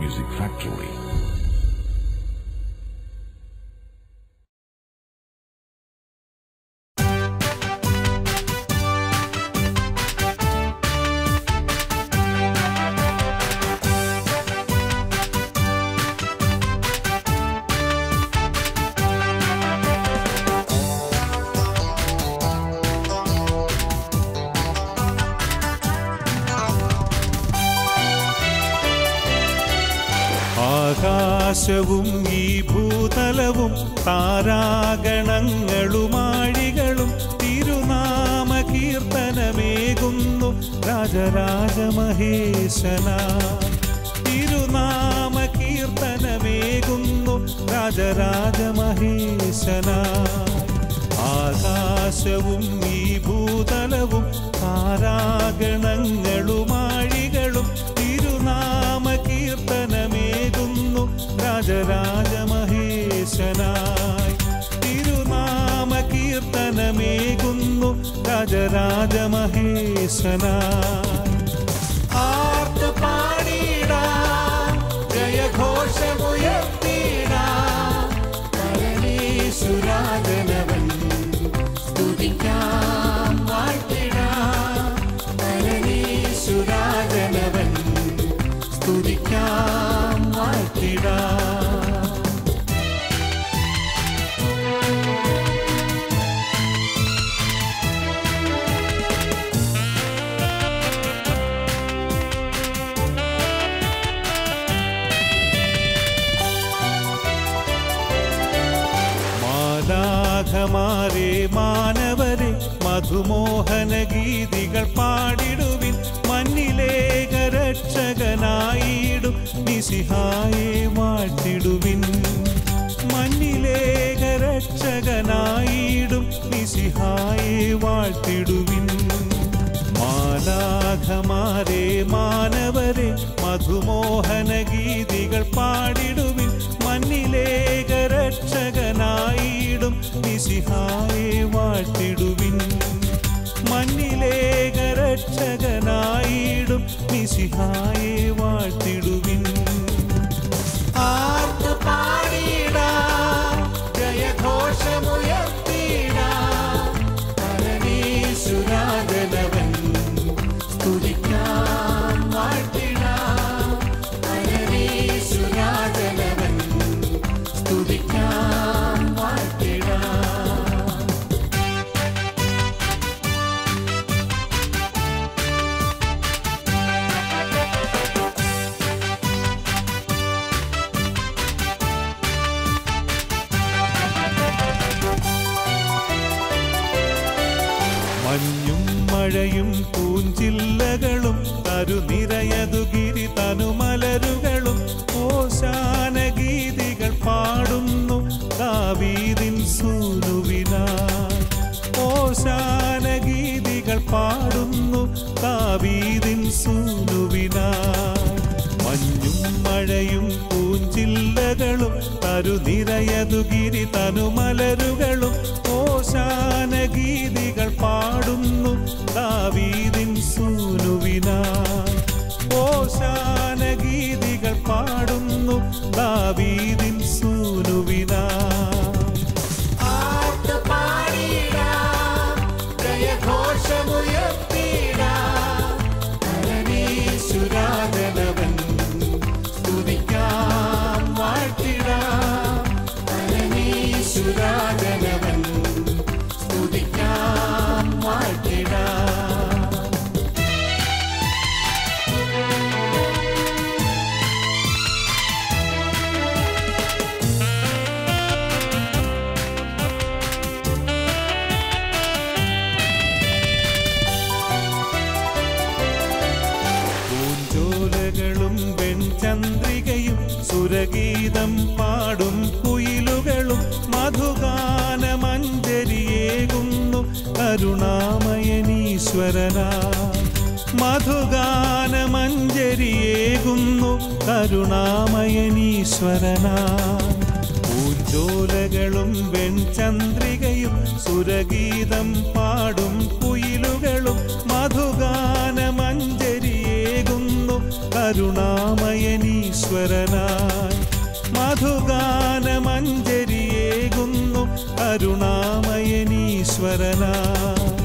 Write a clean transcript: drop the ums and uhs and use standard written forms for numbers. Music Factory. ആകാശവും ഈ ഭൂതലവും താരാഗണങ്ങളും ആഴികളും തിരുനാമ കീർത്തനമേകുന്നു രാജരാജമഹേശനാ തിരുനാമ കീർത്തനമേകുന്നു രാജരാജമഹേശനാ ആകാശവും ഈ ഭൂതലവും താരാഗണങ്ങളും ആഴികളും തിരുനാമ കീർത്തനമേകുന്നു രാജരാജമഹേശനായി തിരുനാമ കീർത്തനമേകുന്നു രാജരാജമഹേശനായി ആർത്തു പാടിടാം ജയഘോഷമുയർത്തിടാം പരമേശ്വരാജനവൻ സ്തുതിക്കാം വാഴ്ത്തിടാം പരമേശ്വരാജനവൻ സ്തുതിക്കാം വാഴ്ത്തിടാം മാതാഘമാരെ മാനവരെ മധുമോഹന ഗീതികൾ പാടിടുവിൻ മന്നിലേക രക്ഷകനായിടും മിശിഹായെ വാഴ്ത്തിടുവിൻ മന്നിലേക രക്ഷകനായിടും മിശിഹായെ വാഴ്ത്തിടുവിൻ മാതാഘമാരെ മാനവരെ മധുമോഹന ഗീതികൾ പാടിടുവിൻ മന്നിലേക രക്ഷകനായിടും മിശിഹായെ വാഴ്ത്തിടുവിൻ മന്നിലേക രക്ഷകനായിടും മിശിഹായെ വാഴ്ത്തിടുവിൻ ആർത്തു പാടിടാം ജയഘോഷമുയർത്തിടാം പരമേശ്വരാജനവൻ സ്തുതിക്കാം വാഴ്ത്തിടാം പരമേശ്വരാജനവൻ സ്തുതിക്കാം വാഴ്ത്തിടാം മഴയും പൂഞ്ചില്ലകളും തരുനിരയതു ഗിരി തനുമലരുകളും ഓശാന ഗീതികൾ പാടുന്നു ദാവീദിൻ സൂനുവിനായി ഓശാന ഗീതികൾ പാടുന്നു ദാവീദിൻ സൂനുവിനായി മഞ്ഞും മഴയും പൂഞ്ചില്ലകളും തരുനിരയതു ഗിരി തനുമലരുകളും ഓശാന ഗീതികൾ പാടുന്നു ദാവീദിൻ സൂനുവിനായി ഓശാന ഗീതികൾ പാടുന്നു ദാവീദിൻ സൂനുവിനായി ആർത്തു പാടിടാം ജയഘോഷമുയർത്തിടാം പരമേശ്വരാജനവൻ സ്തുതിക്കാം വാഴ്ത്തിടാം പരമേശ്വരാജനവൻ സ്തുതിക്കാം വാഴ്ത്തിടാം പൂഞ്ചോലകളും വെൺചന്ദ്രികയും സുരഗീതം പാടും കുയിലുകളും മധുഗാനമഞ്ജരിയേകുന്നു കരുണാമയനീശ്വരനായി മധുഗാനമഞ്ജരിയേകുന്നു കരുണാമയനീശ്വരനായി പൂഞ്ചോലകളും വെൺചന്ദ്രികയും സുരഗീതം പാടും കുയിലുകളും മധുഗാനമഞ്ജരിയേകുന്നു കരുണാമയനീശ്വരനായി മധുഗാനമഞ്ജരിയേകുന്നു കരുണാമയനീശ്വരനായി